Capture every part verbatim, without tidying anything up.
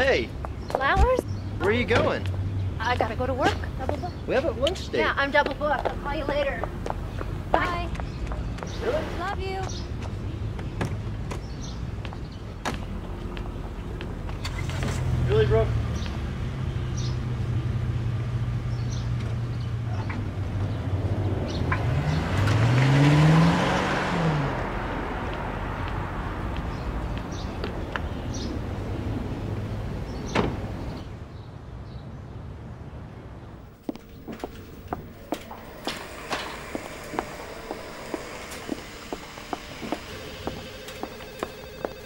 Hey. Flowers? Where are you going? I gotta go to work. Double book. We have a lunch date. Yeah, I'm double booked. I'll call you later. Bye. Really? Love you. Really, Brooke?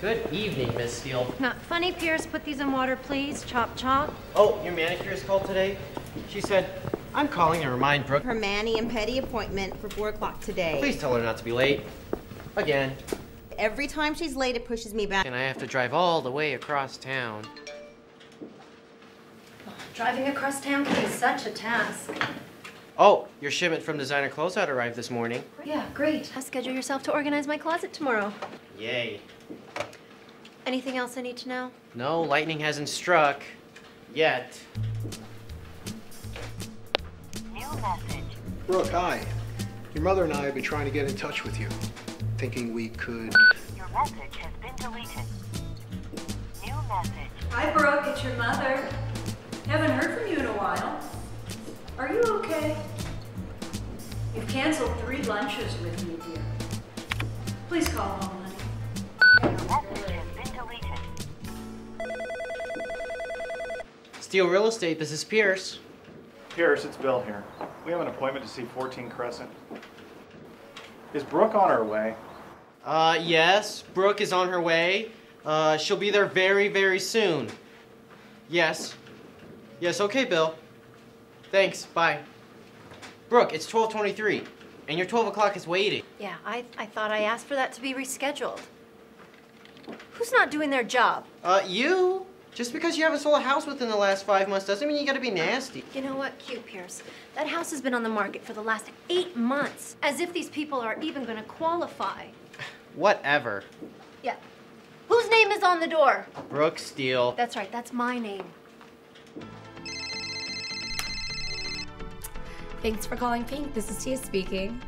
Good evening, Miss Steele. Not funny, Pierce. Put these in water, please. Chop, chop. Oh, your manicurist called today? She said, I'm calling to remind Brooke her Manny and Petty appointment for four o'clock today. Please tell her not to be late. Again. Every time she's late, it pushes me back. And I have to drive all the way across town. Driving across town can be such a task. Oh, your shipment from Designer Closeout arrived this morning. Yeah, great. I'll schedule yourself to organize my closet tomorrow. Yay. Anything else I need to know? No, lightning hasn't struck. Yet. New message. Brooke, hi. Your mother and I have been trying to get in touch with you, thinking we could... Your message has been deleted. New message. Hi, Brooke, it's your mother. Haven't heard from you in a while. Are you okay? You've canceled three lunches with me, dear. Please call home. Steele Real Estate, this is Pierce. Pierce, it's Bill here. We have an appointment to see fourteen Crescent. Is Brooke on her way? Uh, yes, Brooke is on her way. Uh, she'll be there very, very soon. Yes. Yes, okay, Bill. Thanks, bye. Brooke, it's twelve twenty-three, and your twelve o'clock is waiting. Yeah, I, I thought I asked for that to be rescheduled. Who's not doing their job? Uh, you? Just because you haven't sold a house within the last five months doesn't mean you gotta be nasty. You know what, cute Pierce? That house has been on the market for the last eight months. As if these people are even gonna qualify. Whatever. Yeah. Whose name is on the door? Brooke Steele. That's right, that's my name. Thanks for calling Pink. This is Tia speaking.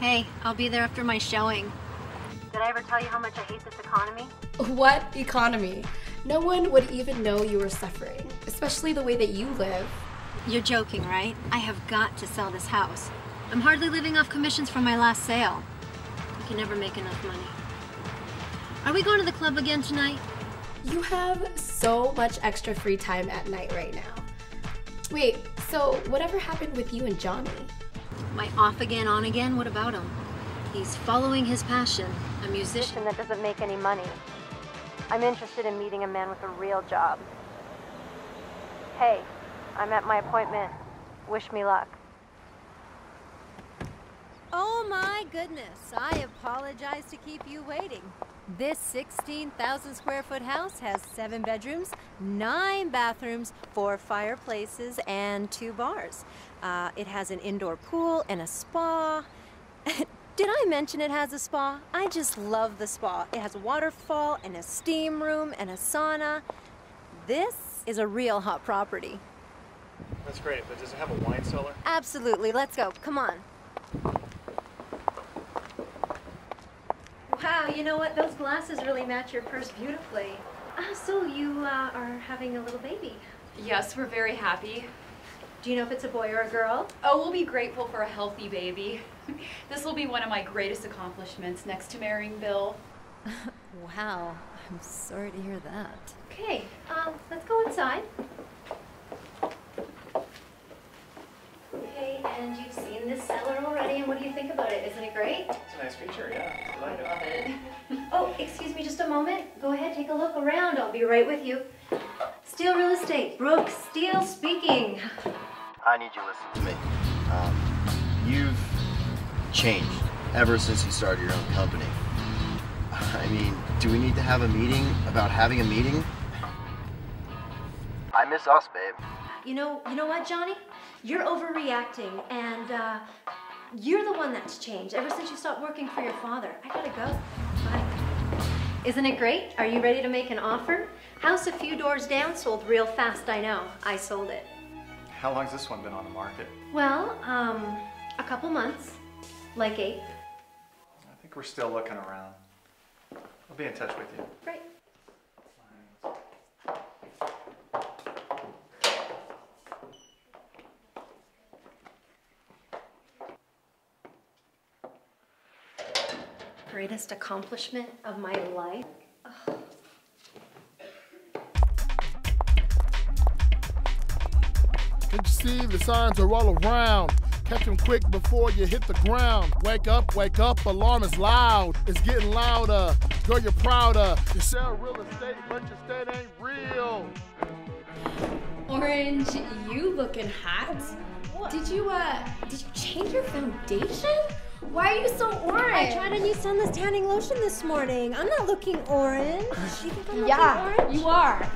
Hey, I'll be there after my showing. Did I ever tell you how much I hate this economy? What economy? No one would even know you were suffering, especially the way that you live. You're joking, right? I have got to sell this house. I'm hardly living off commissions from my last sale. I can never make enough money. Are we going to the club again tonight? You have so much extra free time at night right now. Wait, so whatever happened with you and Johnny? My off again, on again, what about him? He's following his passion, a musician that doesn't make any money. I'm interested in meeting a man with a real job. Hey, I'm at my appointment. Wish me luck. Oh my goodness, I apologize to keep you waiting. This sixteen thousand square foot house has seven bedrooms, nine bathrooms, four fireplaces, and two bars. Uh, it has an indoor pool and a spa. Did I mention it has a spa? I just love the spa. It has a waterfall and a steam room and a sauna. This is a real hot property. That's great, but does it have a wine cellar? Absolutely, let's go, come on. Wow, you know what? Those glasses really match your purse beautifully. Uh, so you uh, are having a little baby. Yes, we're very happy. Do you know if it's a boy or a girl? Oh, we'll be grateful for a healthy baby. This will be one of my greatest accomplishments next to marrying Bill. Wow, I'm sorry to hear that. Okay, um, let's go inside. Okay, and you've seen this cellar already, and what do you think about it? Isn't it great? It's a nice feature, yeah. I love it. Oh, excuse me just a moment. Go ahead, take a look around. I'll be right with you. Steele Real Estate, Brooke Steele speaking. I need you to listen to me. Um, you've changed ever since you started your own company. I mean, do we need to have a meeting about having a meeting? I miss us, babe. You know, you know what, Johnny? You're overreacting, and uh, you're the one that's changed ever since you stopped working for your father. I gotta go. Bye. Isn't it great? Are you ready to make an offer? House a few doors down sold real fast, I know. I sold it. How long's this one been on the market? Well, um, a couple months, like eight. I think we're still looking around. I'll be in touch with you. Great. Greatest accomplishment of my life. Ugh. Did you see? The signs are all around. Catch them quick before you hit the ground. Wake up, wake up, alarm is loud. It's getting louder, girl, you're prouder. You sell real estate, but your state ain't real. Orange, you looking hot. What? Did you, uh, did you change your foundation? Why are you so orange? I tried a new sunless tanning lotion this morning. I'm not looking orange. You think I'm yeah, looking orange? You are.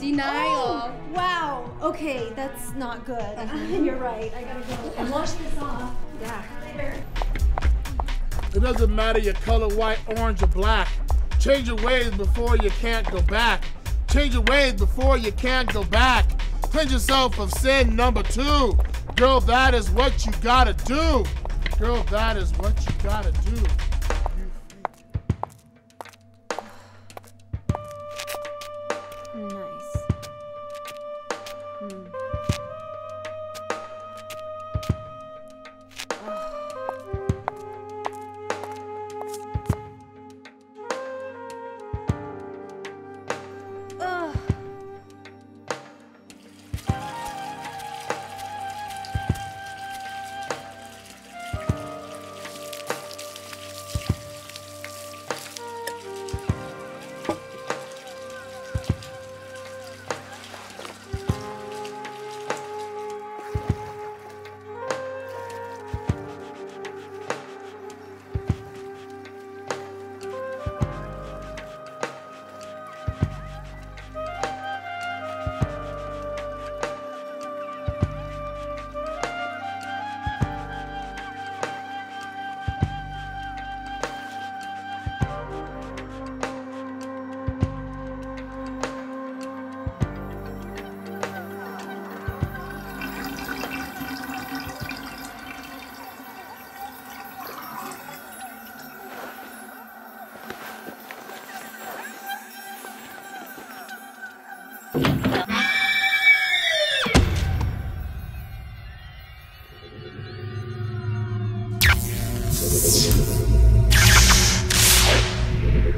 Denial. Oh, wow. Okay, that's not good. Uh-huh. You're right. I gotta go. And wash this off. Yeah. Later. It doesn't matter your color, white, orange, or black. Change your ways before you can't go back. Change your ways before you can't go back. Cleanse yourself of sin number two. Girl, that is what you gotta do. Girl, that is what you gotta do. Nice. Mm. Ugh. Ugh.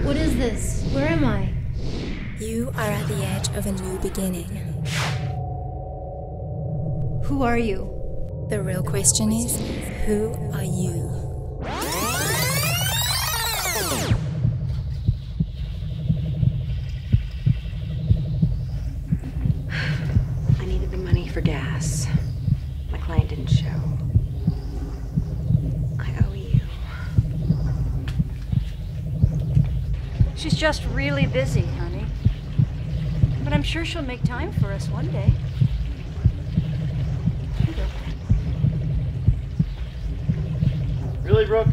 What is this? Where am I? You are at the edge of a new beginning. Who are you? The real question is, who are you? I needed the money for gas. My client didn't show. She's just really busy, honey. But I'm sure she'll make time for us one day. Really, Brooke?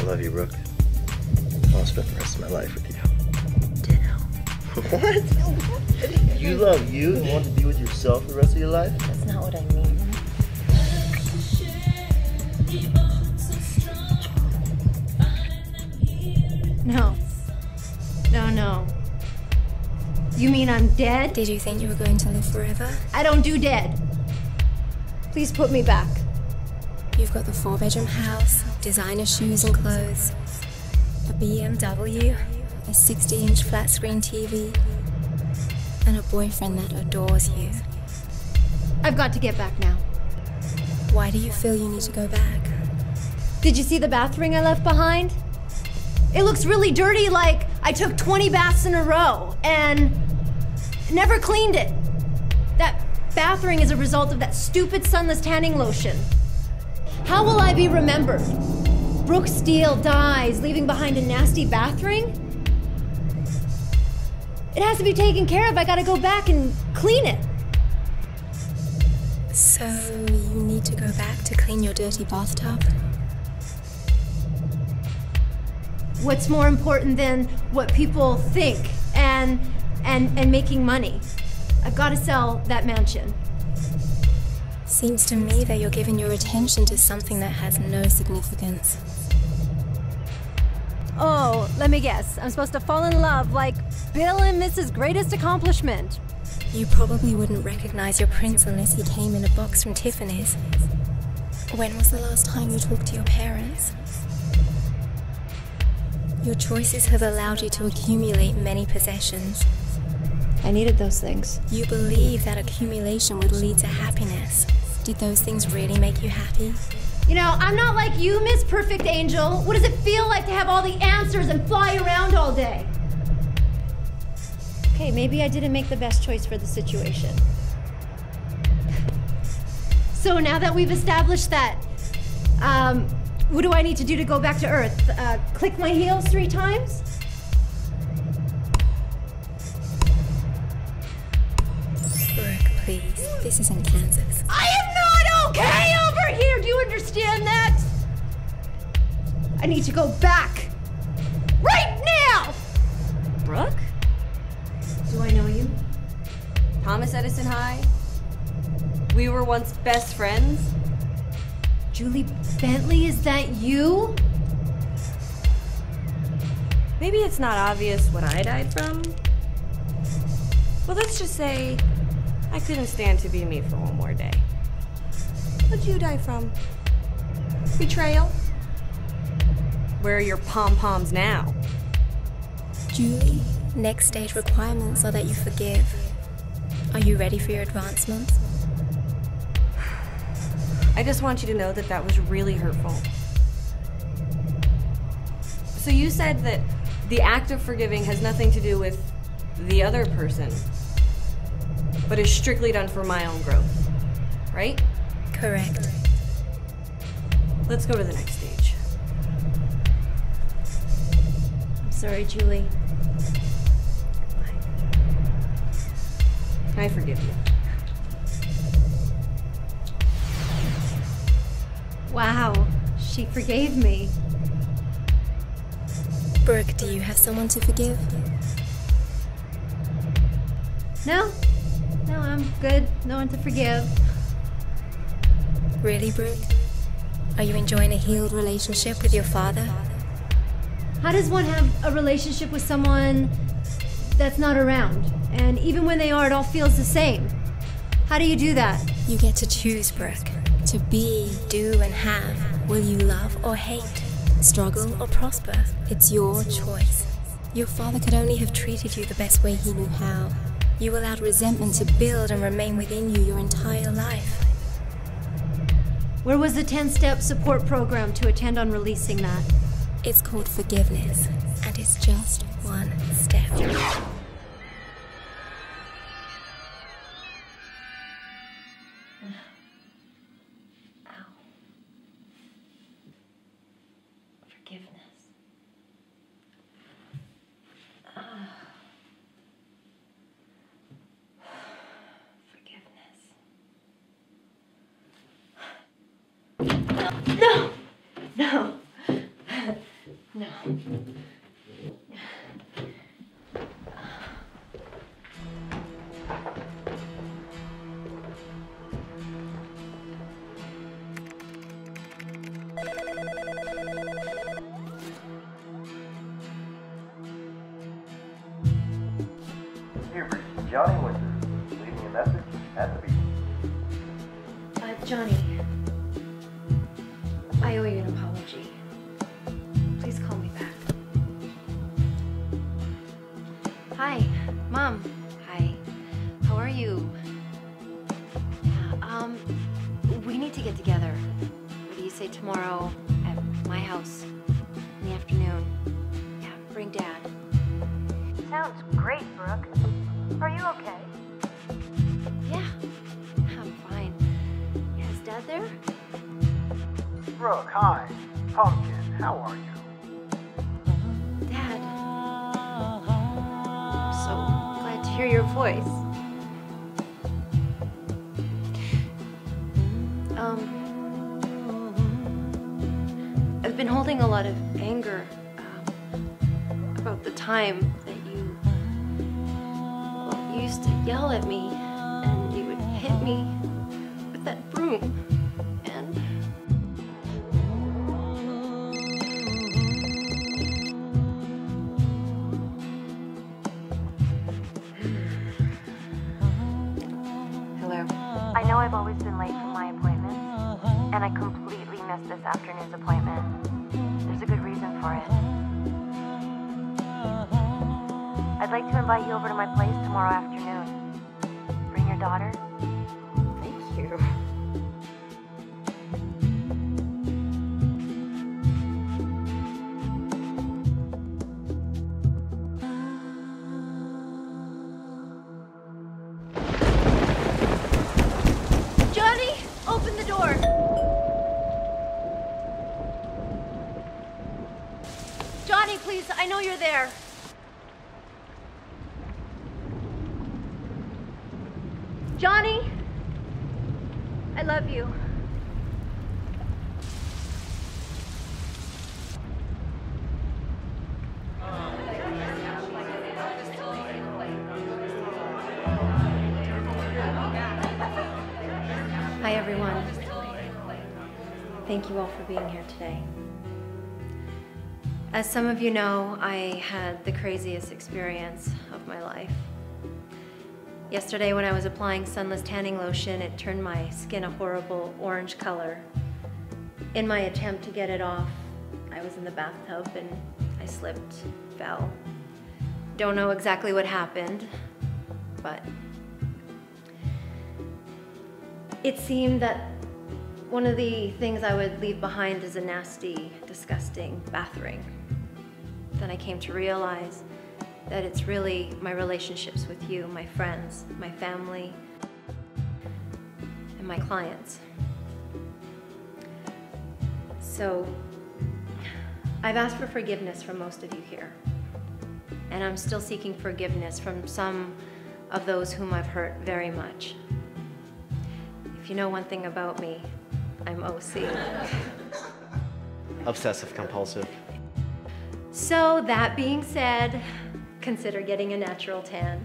I love you, Brooke. I'll spend the rest of my life with you. Ditto. What? You love you and want to be with yourself the rest of your life? That's not what I mean. No. No, no. You mean I'm dead? Did you think you were going to live forever? I don't do dead. Please put me back. You've got the four-bedroom house, designer shoes and clothes, a B M W, a sixty-inch flat-screen T V, and a boyfriend that adores you. I've got to get back now. Why do you feel you need to go back? Did you see the bath ring I left behind? It looks really dirty, like I took twenty baths in a row and never cleaned it. That bath ring is a result of that stupid sunless tanning lotion. How will I be remembered? Brooke Steele dies, leaving behind a nasty bath ring? It has to be taken care of. I gotta go back and clean it. So you need to go back to clean your dirty bathtub? What's more important than what people think and and and making money? I've got to sell that mansion. Seems to me that you're giving your attention to something that has no significance. Oh, let me guess. I'm supposed to fall in love like Bill and Missus Greatest Accomplishment. You probably wouldn't recognize your prince unless he came in a box from Tiffany's. When was the last time you talked to your parents? Your choices have allowed you to accumulate many possessions. I needed those things. You believe that accumulation would lead to happiness. Did those things really make you happy? You know, I'm not like you, Miss Perfect Angel. What does it feel like to have all the answers and fly around all day? Okay, maybe I didn't make the best choice for the situation. So now that we've established that, um, what do I need to do to go back to Earth? Uh, click my heels three times? Brooke, please. This isn't Kansas. I am not okay over here! Do you understand that? I need to go back. Right now! Brooke? Do I know you? Thomas Edison High? We were once best friends? Julie Bentley, is that you? Maybe it's not obvious what I died from. Well, let's just say I couldn't stand to be me for one more day. What'd you die from? Betrayal? Where are your pom-poms now? Julie, next stage requirements are that you forgive. Are you ready for your advancement? I just want you to know that that was really hurtful. So you said that the act of forgiving has nothing to do with the other person, but is strictly done for my own growth, right? Correct. Let's go to the next stage. I'm sorry, Julie. I forgive you. Wow, she forgave me. Brooke, do you have someone to forgive? No, no, I'm good. No one to forgive. Really, Brooke? Are you enjoying a healed relationship with your father? How does one have a relationship with someone that's not around? And even when they are, it all feels the same. How do you do that? You get to choose, Brooke. To be, do, and have. Will you love or hate? Struggle or prosper? It's your choice. Your father could only have treated you the best way he knew how. You allowed resentment to build and remain within you your entire life. Where was the ten-step support program to attend on releasing that? It's called forgiveness, and it's just one step. No! No! No. You reached Johnny Winter. Leave me a message at the beach. Uh, Johnny. I owe you an apology. Please call me back. Hi, Mom. Hi. How are you? Um, we need to get together. What do you say tomorrow at my house in the afternoon? Brooke, hi. Pumpkin, how are you? Dad. I'm so glad to hear your voice. Um, I've been holding a lot of anger um, about the time that you, well, you used to yell at me and you would hit me with that broom. I've always been late for my appointments, and I completely missed this afternoon's appointment. There's a good reason for it. I'd like to invite you over to my place tomorrow afternoon. Bring your daughter. Thank you. Please, I know you're there. Johnny, I love you. Hi, everyone. Thank you all for being here today. As some of you know, I had the craziest experience of my life. Yesterday when I was applying sunless tanning lotion, it turned my skin a horrible orange color. In my attempt to get it off, I was in the bathtub and I slipped, fell. Don't know exactly what happened, but it seemed that one of the things I would leave behind is a nasty, disgusting bath ring. Then I came to realize that it's really my relationships with you, my friends, my family, and my clients. So I've asked for forgiveness from most of you here, and I'm still seeking forgiveness from some of those whom I've hurt very much. If you know one thing about me, I'm O C. Obsessive compulsive. So that being said, consider getting a natural tan.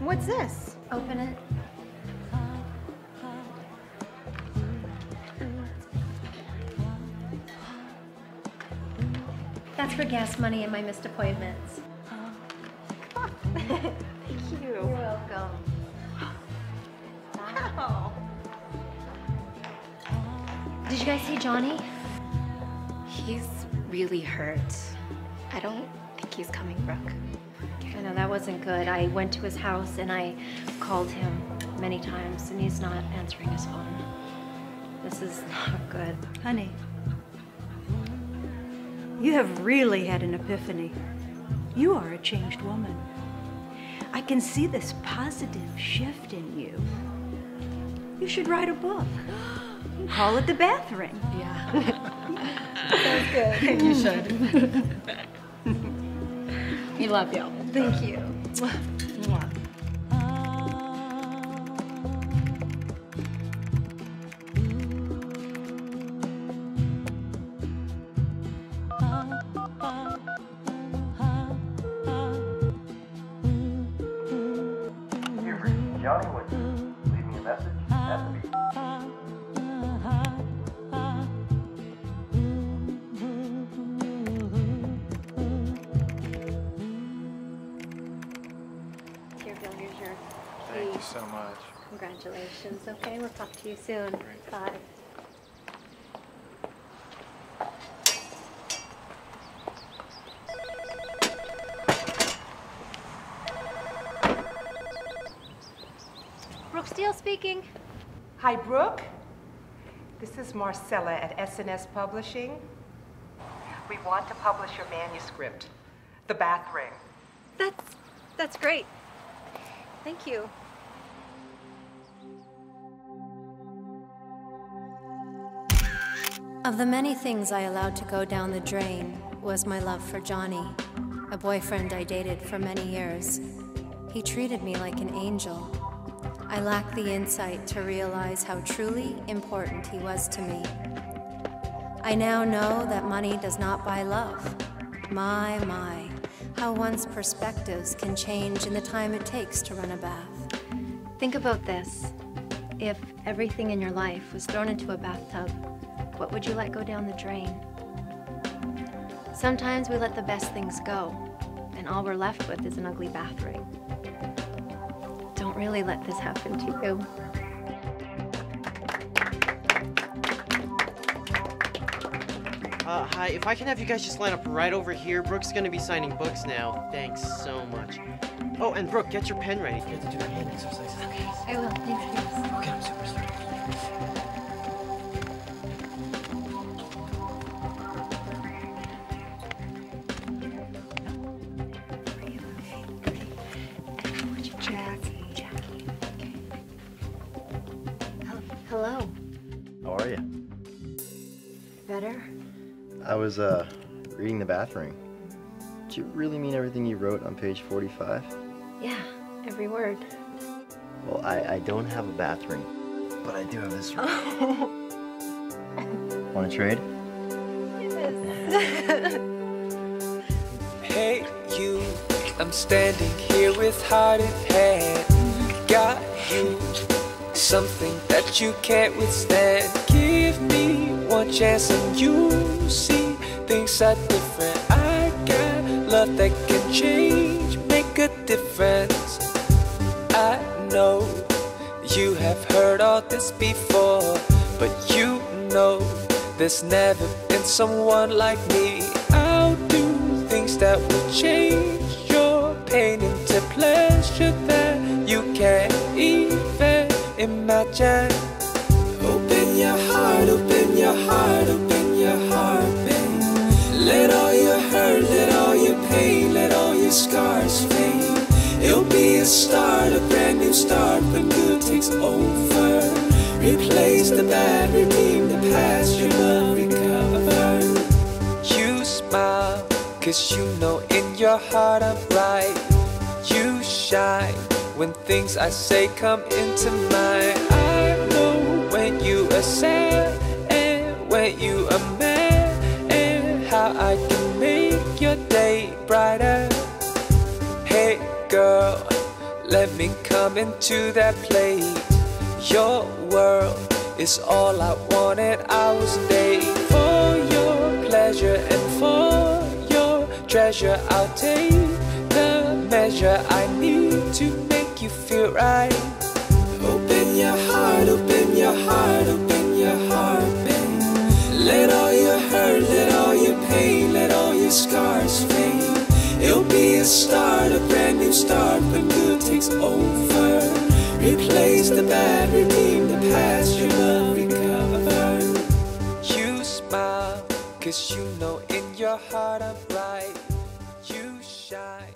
What's this? Open it. That's for gas money and my missed appointments. Thank you. You're welcome. Wow. Did you guys see Johnny? He's really hurt. I don't think he's coming, Brooke. I know, that wasn't good. I went to his house and I called him many times and he's not answering his phone. This is not good. Honey, you have really had an epiphany. You are a changed woman. I can see this positive shift in you. You should write a book. Call it The Bath Ring. Yeah. That's good. You should. We love you. Thank you. Johnny was leaving a message at the beach. Here, Bill, here's your key. Thank you so much. Congratulations, okay? We'll talk to you soon. Great. Bye. Steele speaking. Hi, Brooke. This is Marcella at S N S Publishing. We want to publish your manuscript, The Bath Ring. That's, that's great. Thank you. Of the many things I allowed to go down the drain was my love for Johnny, a boyfriend I dated for many years. He treated me like an angel. I lacked the insight to realize how truly important he was to me. I now know that money does not buy love. My, my, how one's perspectives can change in the time it takes to run a bath. Think about this. If everything in your life was thrown into a bathtub, what would you let go down the drain? Sometimes we let the best things go, and all we're left with is an ugly bath ring. Don't really let this happen to you. Uh, hi, if I can have you guys just line up right over here. Brooke's gonna be signing books now. Thanks so much. Oh, and Brooke, get your pen ready. You have to do your hand exercises. Okay, I will. Thanks, guys. Okay, I'm super sorry. Hello. How are you? Better? I was uh, reading The Bath Ring. Did you really mean everything you wrote on page forty-five? Yeah, every word. Well, I, I don't have a bath ring, but I do have this ring. Oh. Want to trade? Yes. Hey, you. I'm standing here with heart in hand. Got you. Something that you can't withstand. Give me one chance and you see things are different. I got love that can change, make a difference. I know you have heard all this before, but you know there's never been someone like me. I'll do things that will change your pain into pleasure that you can't even imagine. Open your heart, open your heart, open your heart, babe. Let all your hurt, let all your pain, let all your scars fade. It'll be a start, a brand new start when good takes over. Replace the bad, redeem the past, you will recover. You smile, cause you know in your heart I'm right. You shine when things I say come into mind. I know when you are sad and when you are mad, and how I can make your day brighter. Hey girl, let me come into that place. Your world is all I wanted. I will stay for your pleasure and for your treasure. I'll take the measure I need to make you feel right. Open your heart, open your heart, open your heart, babe. Let all your hurt, let all your pain, let all your scars fade. It'll be a start, a brand new start when good takes over. Replace the bad, redeem the past, you will recover. You smile, cause you know in your heart I'm right. You shine